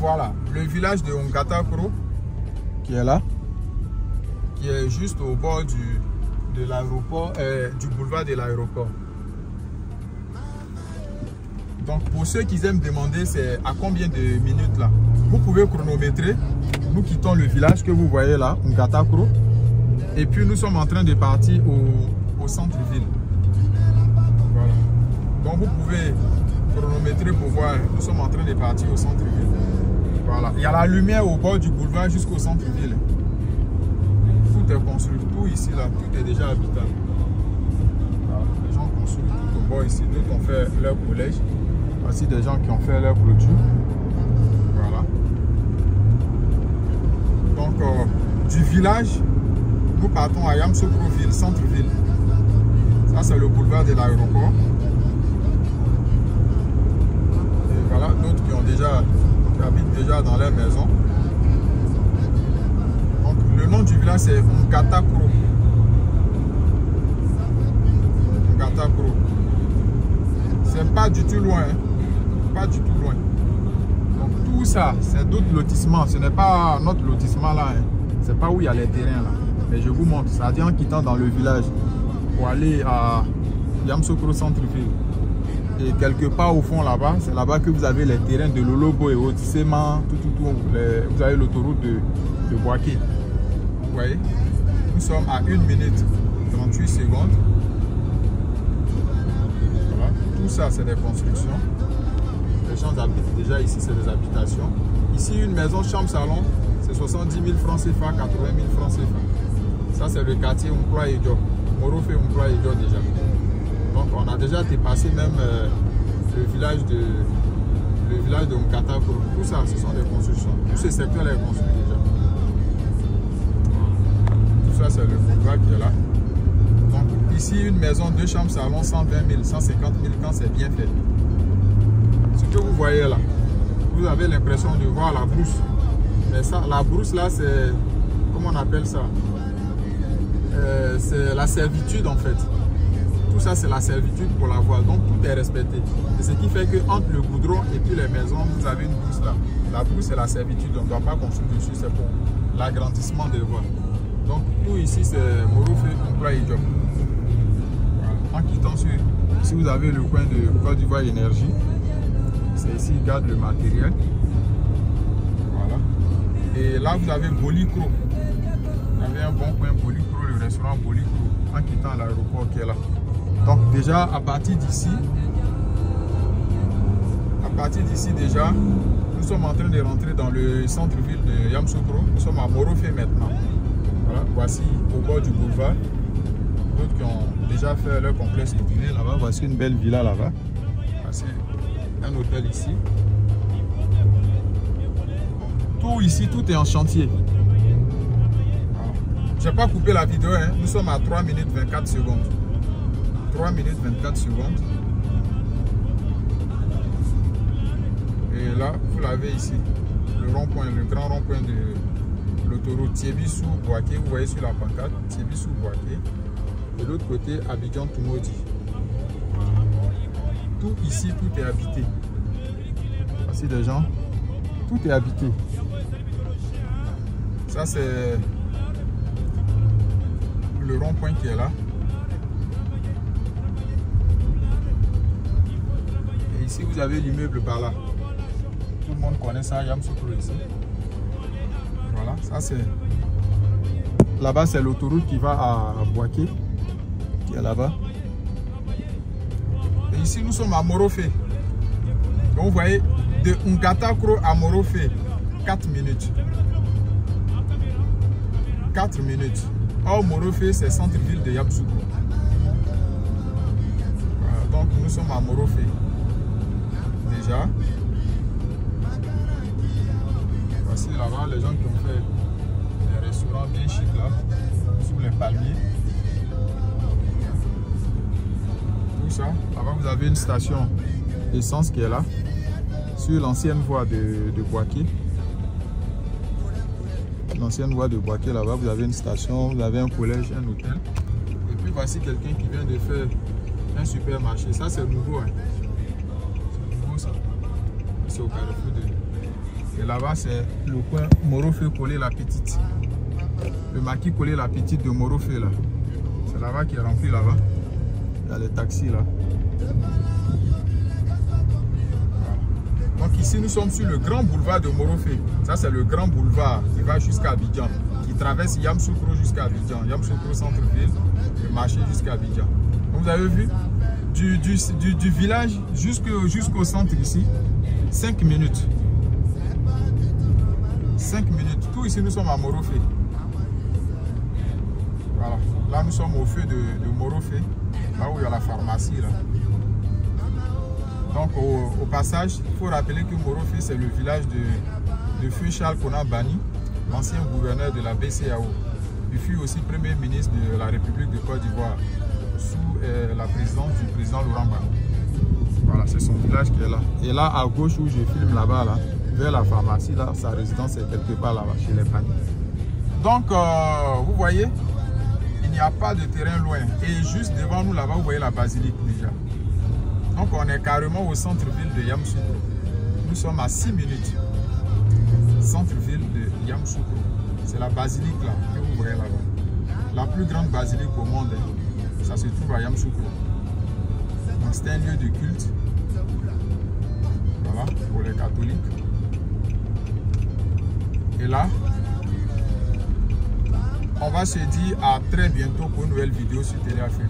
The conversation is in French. Voilà, le village de Ngattakro qui est là, qui est juste au bord de l'aéroport, du boulevard de l'aéroport. Donc pour ceux qui aiment demander c'est à combien de minutes là, vous pouvez chronométrer. Nous quittons le village que vous voyez là, Ngattakro, et puis nous sommes en train de partir au centre-ville. Voilà. Donc vous pouvez chronométrer pour voir, nous sommes en train de partir au centre-ville. Voilà. Il y a la lumière au bord du boulevard jusqu'au centre-ville. Tout est construit, tout ici là, tout est déjà habitable. Voilà. Les gens construisent tout au bord ici, d'autres ont fait leur collège. Voici des gens qui ont fait leur clôture. Voilà. Donc du village, nous partons à Yamoussoukro-Ville, centre-ville. Ça c'est le boulevard de l'aéroport. Et voilà, d'autres qui habitent déjà dans leur maison. Donc le nom du village c'est Mkatako. Mkatako. C'est pas du tout loin. Hein. Pas du tout loin. Donc tout ça, c'est d'autres lotissements. Ce n'est pas notre lotissement là. Hein. C'est pas où il y a les terrains là. Mais je vous montre. Ça vient en quittant dans le village pour aller à Yamoussoukro centre-ville. Et quelque part au fond là-bas, c'est là-bas que vous avez les terrains de Lolobo et autres. Vous avez l'autoroute de Bouaké. Vous voyez? Nous sommes à 1 minute 38 secondes. Voilà. Tout ça, c'est des constructions. Les gens habitent déjà ici, c'est des habitations. Ici, une maison chambre-salon, c'est 70 000 francs CFA, 80 000 francs CFA. Ça, c'est le quartier Umbra-e-Djop. Morofé Umbra-e-Djop déjà. Donc, on a déjà dépassé même le village de Mkatako. Tout ça, ce sont des constructions. Tout ce secteur est construit déjà. Tout ça, c'est le boulevard qui est là. Donc, ici, une maison, 2 chambres-salon, 120 000, 150 000 quand c'est bien fait. Ce que vous voyez là, vous avez l'impression de voir la brousse. Mais ça, la brousse là, c'est, comment on appelle ça? C'est la servitude en fait. Tout ça, c'est la servitude pour la voie. Donc tout est respecté. Et ce qui fait qu'entre le goudron et puis les maisons, vous avez une brousse là. La brousse, c'est la servitude. On ne doit pas construire dessus, c'est pour l'agrandissement des voies. Donc tout ici, c'est Morofé, Umbra-e-Djop. En quittant sur, si vous avez le coin de Côte d'Ivoire Énergie, c'est ici, ils gardent le matériel. Voilà. Et là, vous avez Bolikro. Vous avez un bon coin Bolikro, le restaurant Bolikro, en quittant l'aéroport qui est là. Donc, déjà, à partir d'ici, déjà, nous sommes en train de rentrer dans le centre-ville de Yamoussoukro. Nous sommes à Morofé maintenant. Voilà, voici au bord du boulevard. D'autres qui ont déjà fait leur complexe hôtelier là-bas. Voici une belle villa là-bas. Voici un hôtel ici. Tout ici, tout est en chantier. Je n'ai pas coupé la vidéo, hein. Nous sommes à 3 minutes 24 secondes. 3 minutes 24 secondes. Et là, vous l'avez ici. Le rond-point, le grand rond-point de l'autoroute Thiébissou-Bouaké. Vous voyez sur la pancarte, Thiébissou-Bouaké. De l'autre côté, Abidjan Toumodi. Tout ici, tout est habité. Voici des gens. Tout est habité. Ça, c'est le rond-point qui est là. Et ici, vous avez l'immeuble par là. Tout le monde connaît ça, Yamoussoukro ici. Voilà, ça c'est... Là-bas, c'est l'autoroute qui va à Bouaké, qui est là-bas. Ici, nous sommes à Morofé. Donc, vous voyez, de Ngattakro à Morofé, 4 minutes. 4 minutes. Or, Morofé, c'est centre-ville de Yamoussoukro. Voilà, donc, nous sommes à Morofé. Déjà. Voici là-bas les gens qui ont fait des restaurants bien chics là, sous les palmiers. Ça. Là-bas, vous avez une station d'essence qui est là, sur l'ancienne voie de Bouaké. L'ancienne voie de Bouaké, là-bas, vous avez une station, vous avez un collège, un hôtel. Et puis, voici quelqu'un qui vient de faire un supermarché. Ça, c'est nouveau. Hein. C'est nouveau, ça. C'est au carrefour de Et là-bas, c'est le coin Morofé collé la petite. Le maquis collé la petite de Morofé, là. C'est là-bas qui est rempli, là-bas. Il y a les taxis, là. Donc ici, nous sommes sur le grand boulevard de Morofé. Ça, c'est le grand boulevard qui va jusqu'à Abidjan, qui traverse Yamoussoukro jusqu'à Abidjan, Yamoussoukro centre-ville, le marché jusqu'à Abidjan. Vous avez vu, du village jusqu'au centre ici, 5 minutes. 5 minutes. Tout ici, nous sommes à Morofé. Voilà. Là, nous sommes au feu de Morofé, là où il y a la pharmacie, là. Donc, au passage, il faut rappeler que Morofé, c'est le village de feu Charles Konan Banny, l'ancien gouverneur de la BCAO. Il fut aussi premier ministre de la République de Côte d'Ivoire, sous la présidence du président Laurent Gbagbo. Voilà, c'est son village qui est là. Et là, à gauche où je filme là-bas, là, vers la pharmacie, là, sa résidence est quelque part là-bas, chez les Banny. Donc, vous voyez, il n'y a pas de terrain loin. Et juste devant nous, là-bas, vous voyez la basilique déjà. Donc on est carrément au centre-ville de Yamoussoukro. Nous sommes à 6 minutes. Centre-ville de Yamoussoukro. C'est la basilique là, que vous voyez là-bas. La plus grande basilique au monde, ça se trouve à Yamoussoukro. Donc c'est un lieu de culte. Voilà, pour les catholiques. Et là, on va se dire à très bientôt pour une nouvelle vidéo sur Télé Afrique.